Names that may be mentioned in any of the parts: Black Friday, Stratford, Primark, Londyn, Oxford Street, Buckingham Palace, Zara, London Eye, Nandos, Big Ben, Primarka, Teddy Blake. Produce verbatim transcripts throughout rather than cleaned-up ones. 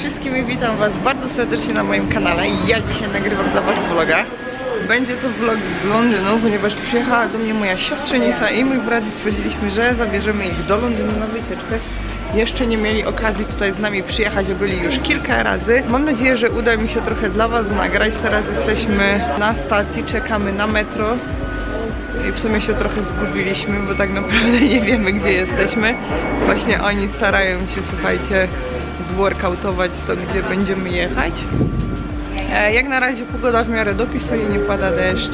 wszystkim i witam was bardzo serdecznie na moim kanale. Ja dzisiaj nagrywam dla was vloga. Będzie to vlog z Londynu, ponieważ przyjechała do mnie moja siostrzenica i mój brat i stwierdziliśmy, że zabierzemy ich do Londynu na wycieczkę. Jeszcze nie mieli okazji tutaj z nami przyjechać, byli już kilka razy. Mam nadzieję, że uda mi się trochę dla was nagrać. Teraz jesteśmy na stacji, czekamy na metro. I w sumie się trochę zgubiliśmy, bo tak naprawdę nie wiemy, gdzie jesteśmy. Właśnie oni starają się, słuchajcie, zworkoutować to, gdzie będziemy jechać. Jak na razie pogoda w miarę dopisuje, nie pada deszcz.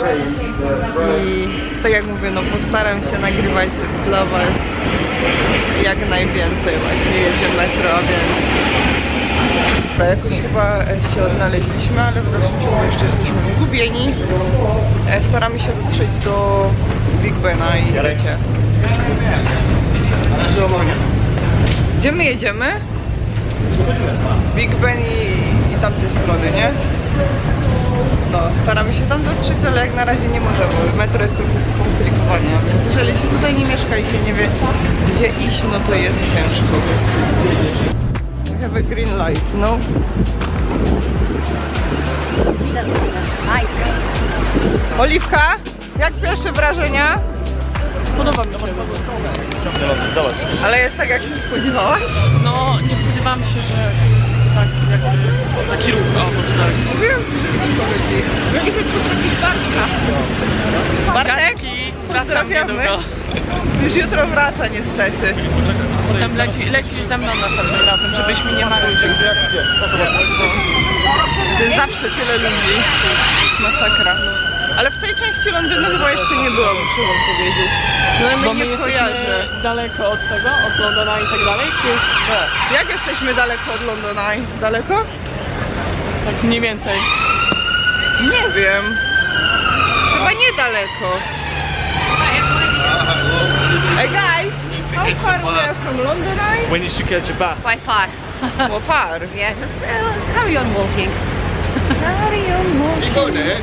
I tak jak mówię, no postaram się nagrywać dla was jak najwięcej. Właśnie jedzie metro, więc... Jakoś chyba się odnaleźliśmy, ale w dalszym ciągu jeszcze jesteśmy zgubieni. Staramy się dotrzeć do Big Bena i wiecie. Gdzie my jedziemy? Big Ben i, i tamtej strony, nie? No, staramy się tam dotrzeć, ale jak na razie nie możemy, bo metro jest trochę skomplikowane, więc jeżeli się tutaj nie mieszka i się nie wie, gdzie iść, no to jest ciężko. Have a green light, no? Oliwka, jak pierwsze wrażenia? Podoba mi się. Ale jest tak, jak się spodziewałaś? No, nie spodziewałam się, że tak, jak, taki ruch, o, może tak. Mówiłam ci, że nie powiedzieli. Ja nie chcę pozdrowić Bartka. Bartek, pozdrawiamy. Już jutro wraca niestety. Potem leci, lecisz ze mną następnym razem, żebyś mi nie marudził. To jest zawsze tyle ludzi. Masakra. Ale w tej części Londynu chyba jeszcze nie było, muszę wam powiedzieć. No i my, bo my nie kojarzę. Daleko od tego, od London Eye i tak dalej, czy... No. Jak jesteśmy daleko od London Eye? Daleko? Tak mniej więcej. Nie wiem. Chyba niedaleko. Hey guys, how far we are from London Eye? When you should catch a bus? Quite far. Well, far? Yeah, just uh, carry on walking. Carry on walking. You go there?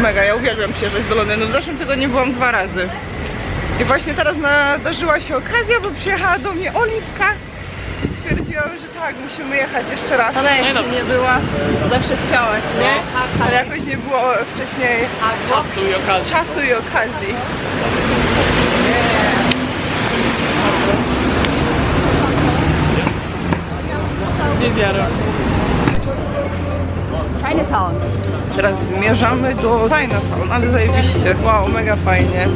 Mega, ja uwielbiam przyjeżdżać do Londynu. W zeszłym tygodniu byłam dwa razy. I właśnie teraz nadarzyła się okazja, bo przyjechała do mnie Oliwka. I stwierdziłam, że tak, musimy jechać jeszcze raz. Ona jeszcze nie była, zawsze chciałaś, nie? Ale jakoś nie było wcześniej czasu i okazji. Czasu i okazji. Chinatown. Teraz zmierzamy do Chinatown, ale zajebiście. Wow, mega fajnie.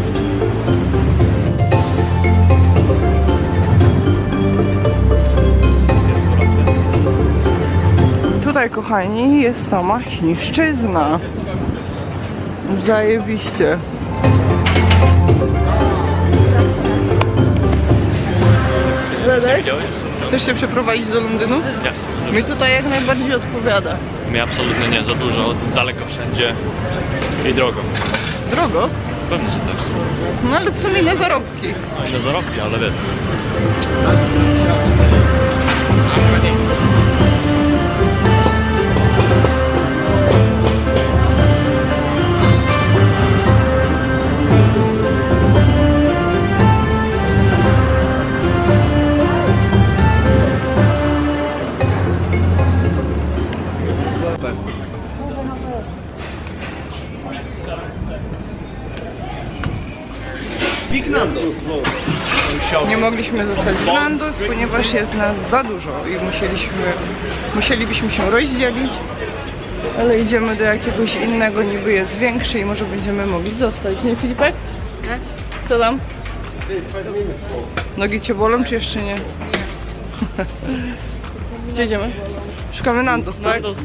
Tutaj, kochani, jest sama chińszczyzna. Zajebiście. Zedek? Chcesz się przeprowadzić do Londynu? Nie. Mi tutaj jak najbardziej odpowiada. Mi absolutnie nie, za dużo, daleko wszędzie i drogo. Drogo? Pewnie, że tak. No ale co mi na zarobki? No i na zarobki, ale wiesz. Nie mogliśmy zostać w Nandos, ponieważ jest nas za dużo i musieliśmy, musielibyśmy się rozdzielić, ale idziemy do jakiegoś innego, niby jest większy i może będziemy mogli zostać, nie Filipek? Co tam? Nogi cię bolą czy jeszcze nie? Gdzie idziemy? Szukamy Nandos, tak? Nandos.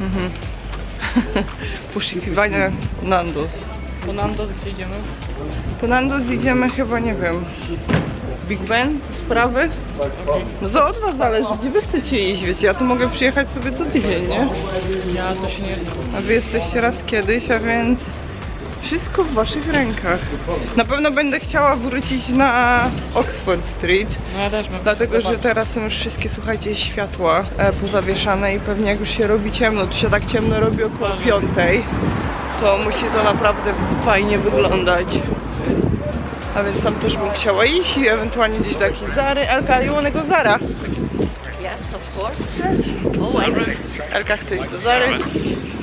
Mhm. Poszukiwanie Nandos. Po Nandos gdzie idziemy? Po Nandos idziemy chyba, nie wiem, Big Ben, sprawy? No za od was zależy, gdzie wy chcecie iść, wiecie, ja tu mogę przyjechać sobie co tydzień, nie? Ja to się nie znam. A wy jesteście raz kiedyś, a więc wszystko w waszych rękach. Na pewno będę chciała wrócić na Oxford Street. No ja też mam. Dlatego, że teraz są już wszystkie, słuchajcie, światła pozawieszane i pewnie jak już się robi ciemno, tu się tak ciemno robi około piątej. To musi to naprawdę fajnie wyglądać. A więc tam też bym chciała iść i ewentualnie gdzieś do jakiejś Zary. Elka, you wanna go Zara? Yes, of course. Always. Elka chce iść do Zary.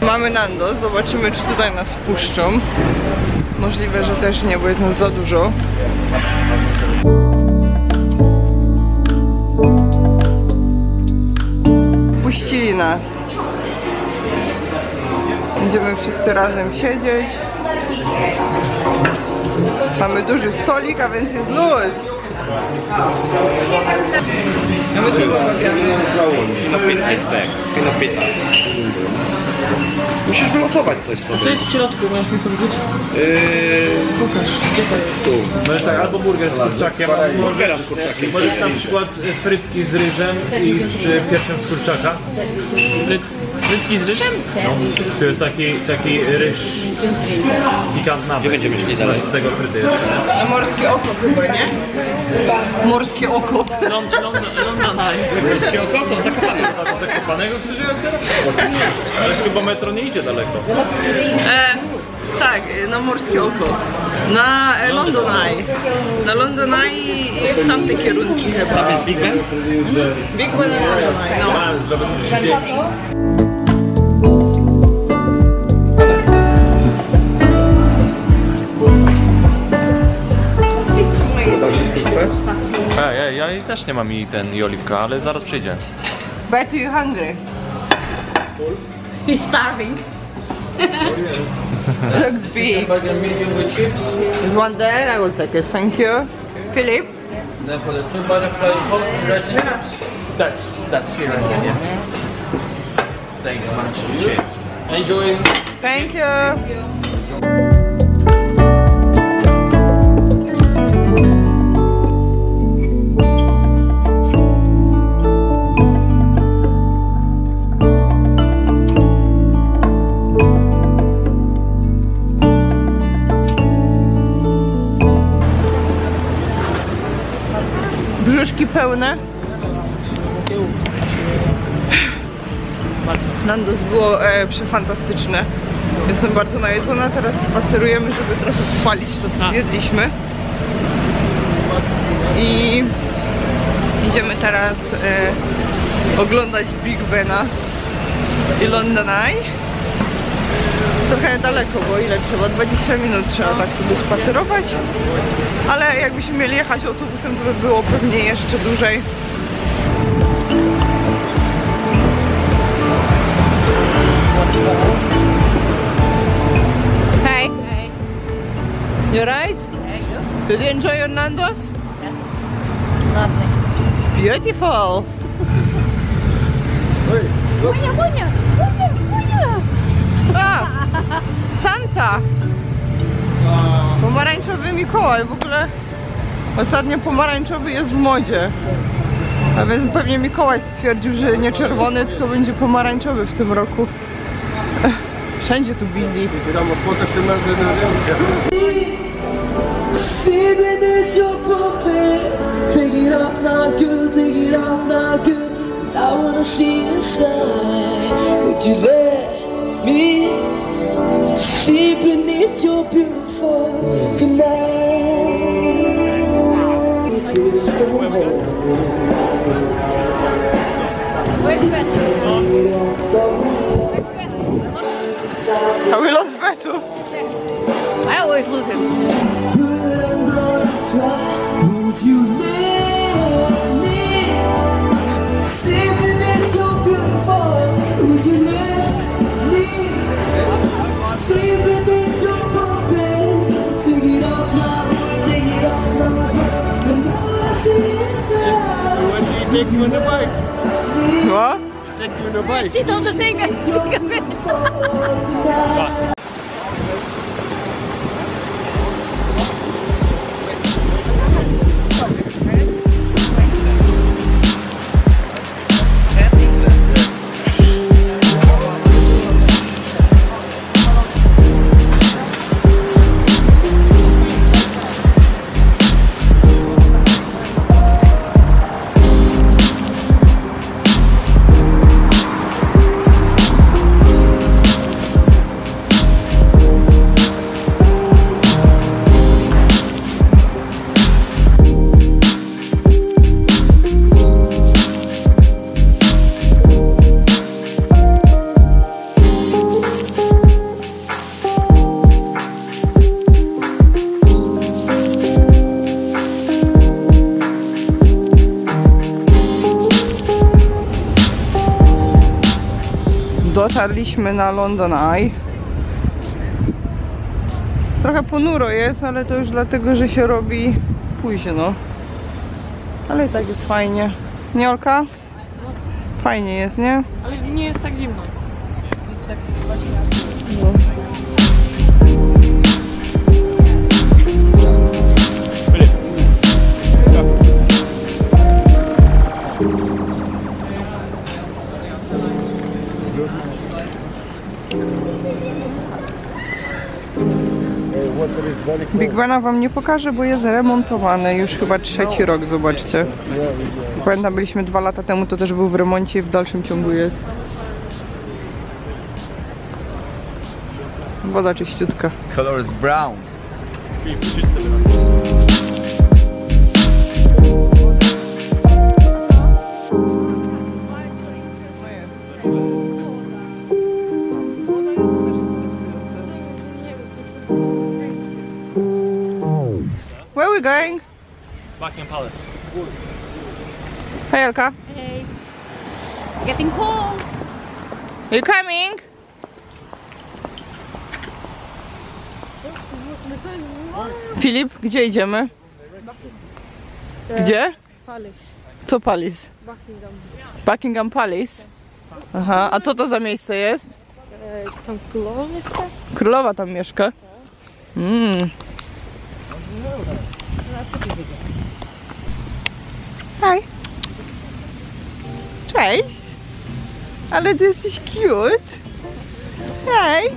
Mamy Nandos, zobaczymy czy tutaj nas wpuszczą. Możliwe, że też nie, bo jest nas za dużo. Puścili nas. Będziemy wszyscy razem siedzieć. Mamy duży stolik, a więc jest luz. A my co rozmawiamy? Filipina jest back. Filipina. Musisz wylosować coś sobie. Co jest w środku? Możesz mi powiedzieć? Yy... Pokaż. Gdzie to jest? Tu. Możesz tak, albo burger z kurczakiem, burgera z kurczakiem. Możesz na przykład frytki z ryżem i z piersią z kurczaka. Fryt... Frytki z ryżem? No. To jest taki, taki ryż pikantny. Gdzie będziemy szli dalej? Do tego fryty jeszcze. A morskie oko chyba, nie? Morskie oko. London Eye. Morskie oko? To w Zakopanem. A do Zakopanego w Syżu? Ale chyba metro nie idzie daleko. E, tak, na morskie oko. Na e, London Eye. Na London Eye w tamte kierunki chyba. Tam jest Big Ben? Big Ben na London Eye, no. Ej, ej, ja też nie mam i ten i oliwka, ale zaraz przyjdzie. Betu, you hungry? He's starving. Looks big. Medium with chips. One there, I will take it. Thank you. Okay. Philip. Then for the two butterfly chips. That's that's here. Yeah. Yeah. Thanks much. Cheers. Enjoy. Thank you. Thank you. Brzuszki pełne. Nandos było e, przefantastyczne. Jestem bardzo najedzona, teraz spacerujemy, żeby trochę spalić to, co zjedliśmy. I idziemy teraz e, oglądać Big Bena i London Eye. Trochę daleko, bo ile trzeba? dwadzieścia minut trzeba tak sobie spacerować. Ale jakbyśmy mieli jechać autobusem, to by było pewnie jeszcze dłużej. Hey! Hey! You right? Hey, you. Did you enjoy your Nandos? Yes. Lovely. It's beautiful. Hey, look. Buena, buena, buena, buena. Ah, Santa! Pomarańczowy Mikołaj, w ogóle ostatnio pomarańczowy jest w modzie. A więc pewnie Mikołaj stwierdził, że nie czerwony, tylko będzie pomarańczowy w tym roku. Wszędzie tu bili. Me, see beneath your beautiful tonight. Where's Beto? Have we lost Beto? I always lose him. Take you on the bike. What? Take you on the bike. Sit on the thing and you can fit. Dotarliśmy na London Eye. Trochę ponuro jest, ale to już dlatego, że się robi późno. Ale i tak jest fajnie. Nie, Olka? Fajnie jest, nie? Ale nie jest tak zimno. Jest tak właśnie... Big Bena wam nie pokażę, bo jest remontowany już chyba trzeci rok, zobaczcie. Pamiętam, byliśmy dwa lata temu, to też był w remoncie i w dalszym ciągu jest. Woda czyściutka. Color is brown. Where are we going? Buckingham Palace. Hey, Elka. Hey. It's getting cold. You coming? Filip, gdzie idziemy? Gdzie? Palace. Co Palace? Buckingham. Buckingham Palace? Aha, a co to za miejsce jest? Tam królowa mieszka. Królowa tam mieszka? Mm. Hi. Cześć. Ale ty jesteś cute. Hej.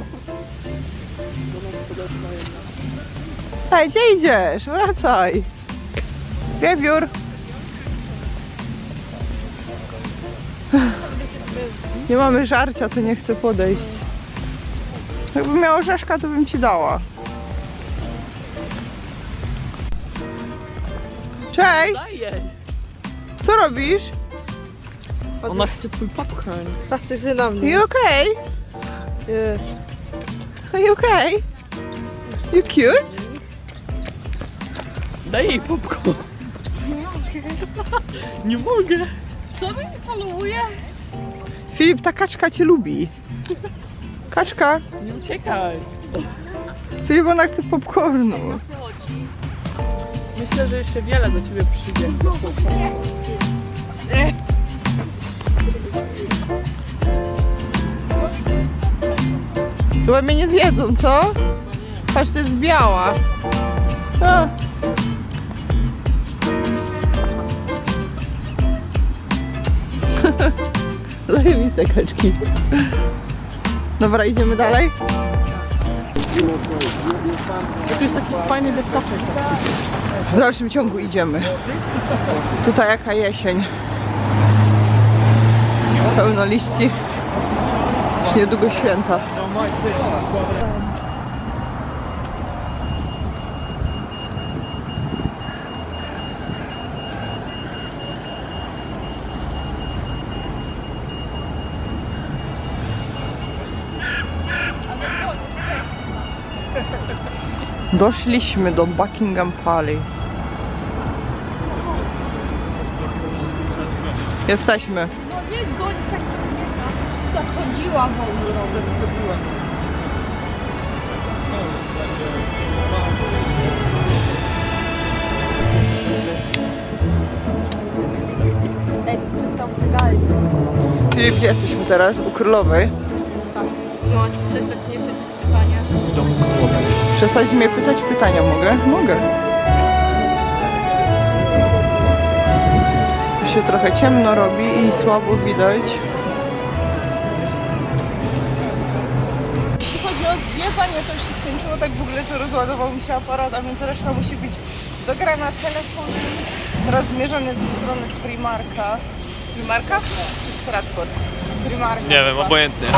Hej, gdzie idziesz? Wracaj. Wiewiór. Nie mamy żarcia, to nie chcę podejść. Jakbym miała orzeszka, to bym ci dała. Cześć! Co robisz? Ona chce twój popcorn. Patrzcie się na mnie. You okay? Yeah. Are you okay? You cute? Daj jej popcorn. Nie mogę. Nie mogę. Co ty mi poluje? Filip, ta kaczka cię lubi. Kaczka. Nie uciekaj. Filip, ona chce popcornu. Myślę, że jeszcze wiele do ciebie przyjdzie. Chyba mnie nie zjedzą, co? Patrz, to jest biała. A. Zajebiste kaczki. Dobra, idziemy dalej. To jest taki fajny deptaczek. W dalszym ciągu idziemy. Tutaj jaka jesień. Pełno liści. Już niedługo święta. Doszliśmy do Buckingham Palace. Jesteśmy. No nie goń tak nie tak chodziła w ogóle. Filip, gdzie jesteśmy teraz? U królowej? Tak. No, coś tak nie pytać pytania. Do królowej. Przestać mnie pytać pytania, mogę? Mogę. Już się trochę ciemno robi i słabo widać. Jeśli chodzi o zwiedzanie, to już się skończyło, tak w ogóle to rozładował mi się aparat, a więc reszta musi być dograna telefonem. Teraz zmierzamy ze strony Primarka. Primarka? Czy Stratford? Primarka. Nie wiem, obojętnie.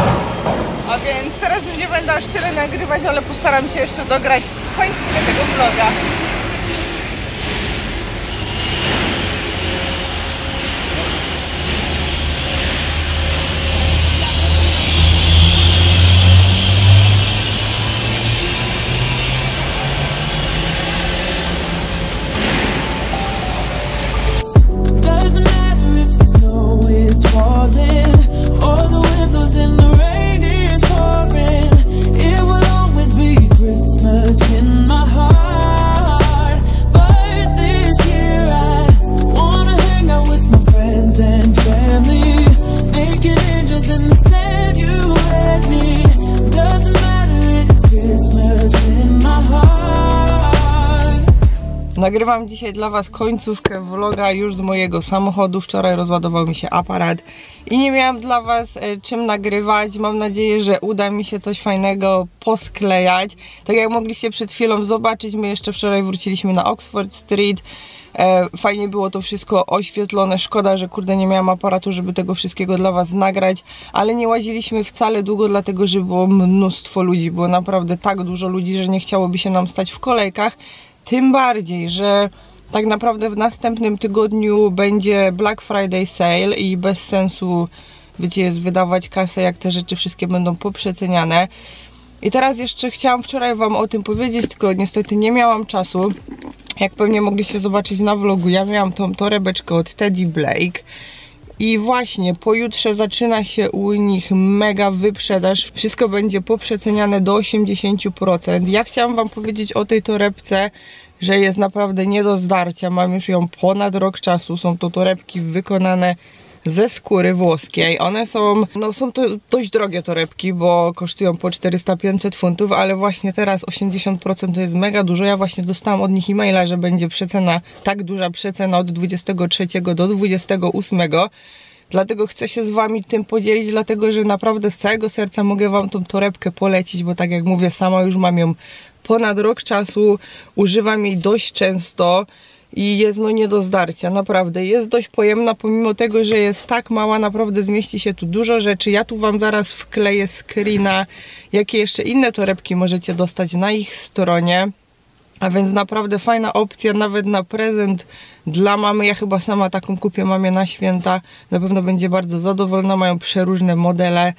A więc teraz już nie będę aż tyle nagrywać, ale postaram się jeszcze dograć końcówkę tego vloga. Doesn't matter if the snow is falling or the wind blows in the rain. Nagrywam dzisiaj dla Was końcówkę vloga już z mojego samochodu. Wczoraj rozładował mi się aparat i nie miałam dla Was czym nagrywać. Mam nadzieję, że uda mi się coś fajnego posklejać. Tak jak mogliście przed chwilą zobaczyć, my jeszcze wczoraj wróciliśmy na Oxford Street. Fajnie było to wszystko oświetlone, szkoda, że kurde nie miałam aparatu, żeby tego wszystkiego dla Was nagrać, ale nie łaziliśmy wcale długo, dlatego że było mnóstwo ludzi, było naprawdę tak dużo ludzi, że nie chciałoby się nam stać w kolejkach, tym bardziej, że tak naprawdę w następnym tygodniu będzie Black Friday sale i bez sensu, wiecie, jest wydawać kasę, jak te rzeczy wszystkie będą poprzeceniane. I teraz jeszcze chciałam wczoraj Wam o tym powiedzieć, tylko niestety nie miałam czasu. Jak pewnie mogliście zobaczyć na vlogu, ja miałam tą torebeczkę od Teddy Blake. I właśnie pojutrze zaczyna się u nich mega wyprzedaż. Wszystko będzie poprzeceniane do osiemdziesięciu procent. Ja chciałam Wam powiedzieć o tej torebce, że jest naprawdę nie do zdarcia. Mam już ją ponad rok czasu. Są to torebki wykonane ze skóry włoskiej. One są, no są to dość drogie torebki, bo kosztują po czterysta do pięciuset funtów, ale właśnie teraz osiemdziesiąt procent to jest mega dużo. Ja właśnie dostałam od nich e-maila, że będzie przecena, tak duża przecena od dwudziestego trzeciego do dwudziestego ósmego. Dlatego chcę się z Wami tym podzielić, dlatego że naprawdę z całego serca mogę Wam tą torebkę polecić, bo tak jak mówię, sama już mam ją ponad rok czasu, używam jej dość często. I jest no nie do zdarcia, naprawdę jest dość pojemna, pomimo tego, że jest tak mała, naprawdę zmieści się tu dużo rzeczy. Ja tu Wam zaraz wkleję screena, jakie jeszcze inne torebki możecie dostać na ich stronie. A więc naprawdę fajna opcja, nawet na prezent dla mamy. Ja chyba sama taką kupię mamie na święta, na pewno będzie bardzo zadowolona. Mają przeróżne modele,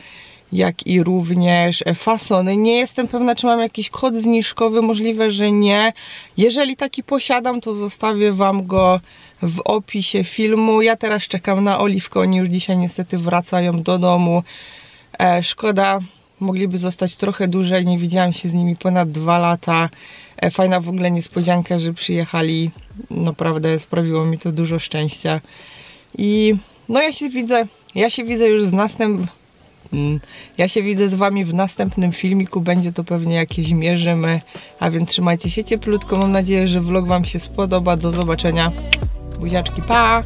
jak i również fasony. Nie jestem pewna, czy mam jakiś kod zniżkowy, możliwe, że nie. Jeżeli taki posiadam, to zostawię Wam go w opisie filmu. Ja teraz czekam na Oliwkę, oni już dzisiaj niestety wracają do domu. E, szkoda, mogliby zostać trochę dłużej, nie widziałam się z nimi ponad dwa lata. E, fajna w ogóle niespodzianka, że przyjechali. Naprawdę sprawiło mi to dużo szczęścia. I no ja się widzę, ja się widzę już z następnym... Ja się widzę z Wami w następnym filmiku, będzie to pewnie jakieś mierzymy, a więc trzymajcie się cieplutko, mam nadzieję, że vlog Wam się spodoba, do zobaczenia, buziaczki, pa!